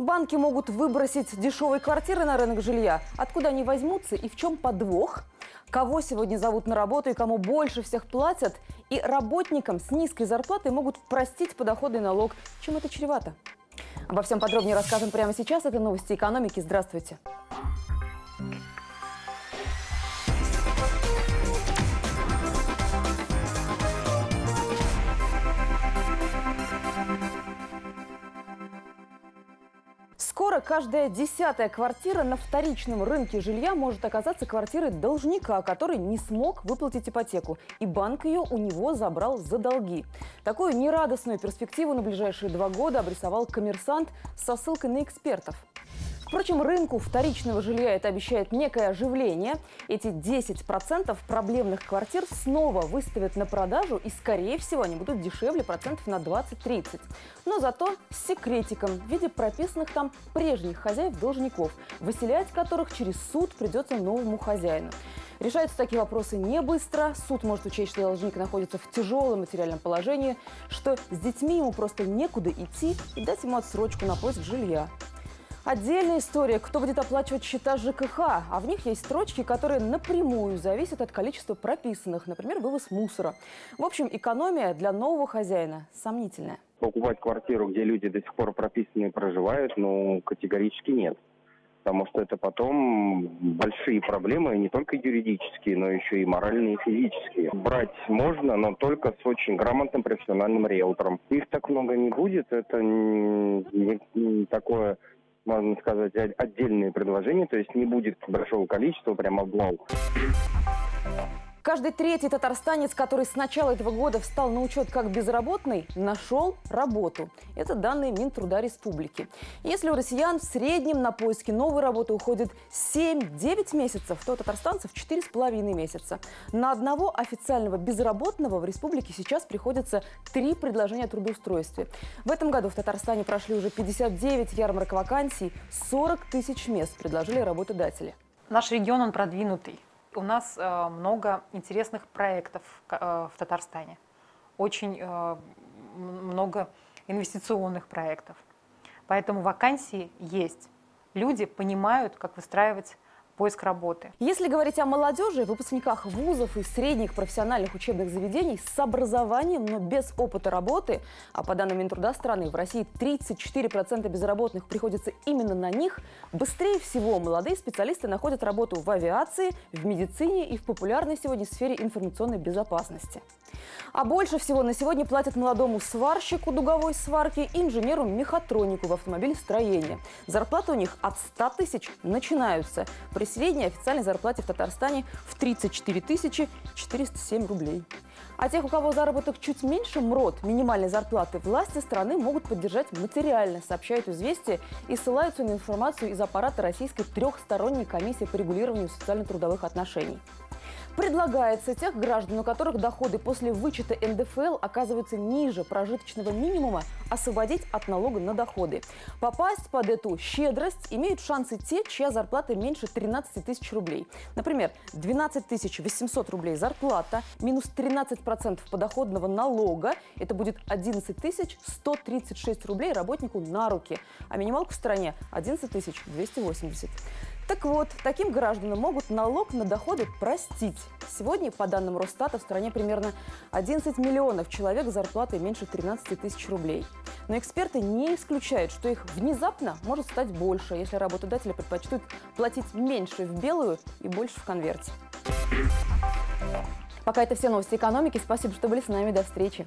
Банки могут выбросить дешевые квартиры на рынок жилья. Откуда они возьмутся и в чем подвох? Кого сегодня зовут на работу и кому больше всех платят? И работникам с низкой зарплатой могут простить подоходный налог. Чем это чревато? Обо всем подробнее расскажем прямо сейчас. Это новости экономики. Здравствуйте. Скоро каждая 10-я квартира на вторичном рынке жилья может оказаться квартирой должника, который не смог выплатить ипотеку, и банк ее у него забрал за долги. Такую нерадостную перспективу на ближайшие 2 года обрисовал «Коммерсант» со ссылкой на экспертов. Впрочем, рынку вторичного жилья это обещает некое оживление. Эти 10% проблемных квартир снова выставят на продажу, и, скорее всего, они будут дешевле процентов на 20-30. Но зато с секретиком в виде прописанных там прежних хозяев-должников, выселять которых через суд придется новому хозяину. Решаются такие вопросы не быстро. Суд может учесть, что должник находится в тяжелом материальном положении, что с детьми ему просто некуда идти, и дать ему отсрочку на поиск жилья. Отдельная история, кто будет оплачивать счета ЖКХ, а в них есть строчки, которые напрямую зависят от количества прописанных, например, вывоз мусора. В общем, экономия для нового хозяина сомнительная. Покупать квартиру, где люди до сих пор прописаны и проживают, ну, категорически нет. Потому что это потом большие проблемы, не только юридические, но еще и моральные, и физические. Брать можно, но только с очень грамотным профессиональным риэлтором. Их так много не будет, это не такое... можно сказать, отдельные предложения, то есть не будет большого количества, прям обвал. Каждый третий татарстанец, который с начала этого года встал на учет как безработный, нашел работу. Это данные Минтруда республики. Если у россиян в среднем на поиски новой работы уходит 7-9 месяцев, то у татарстанцев 4,5 месяца. На одного официального безработного в республике сейчас приходится 3 предложения о трудоустройстве. В этом году в Татарстане прошли уже 59 ярмарок вакансий, 40 тысяч мест предложили работодатели. Наш регион, он продвинутый. У нас много интересных проектов в Татарстане, очень много инвестиционных проектов. Поэтому вакансии есть. Люди понимают, как выстраивать поиск работы. Если говорить о молодежи, выпускниках вузов и средних профессиональных учебных заведений с образованием, но без опыта работы, а по данным Минтруда страны, в России 34% безработных приходится именно на них, быстрее всего молодые специалисты находят работу в авиации, в медицине и в популярной сегодня сфере информационной безопасности. А больше всего на сегодня платят молодому сварщику дуговой сварки и инженеру-мехатронику в автомобилестроении. Зарплаты у них от 100 тысяч начинаются. При средней официальной зарплате в Татарстане в 34 407 рублей. А тех, у кого заработок чуть меньше МРОТ минимальной зарплаты, власти страны могут поддержать материально, сообщают «Известия» и ссылаются на информацию из аппарата Российской трехсторонней комиссии по регулированию социально-трудовых отношений. Предлагается тех граждан, у которых доходы после вычета НДФЛ оказываются ниже прожиточного минимума, освободить от налога на доходы. Попасть под эту щедрость имеют шансы те, чья зарплата меньше 13 тысяч рублей. Например, 12 800 рублей зарплата, минус 13% подоходного налога, это будет 11 136 рублей работнику на руки, а минималку в стране 11 280. Так вот, таким гражданам могут налог на доходы простить. Сегодня, по данным Росстата, в стране примерно 11 миллионов человек с зарплатой меньше 13 тысяч рублей. Но эксперты не исключают, что их внезапно может стать больше, если работодатели предпочтут платить меньше в белую и больше в конверте. Пока это все новости экономики. Спасибо, что были с нами. До встречи.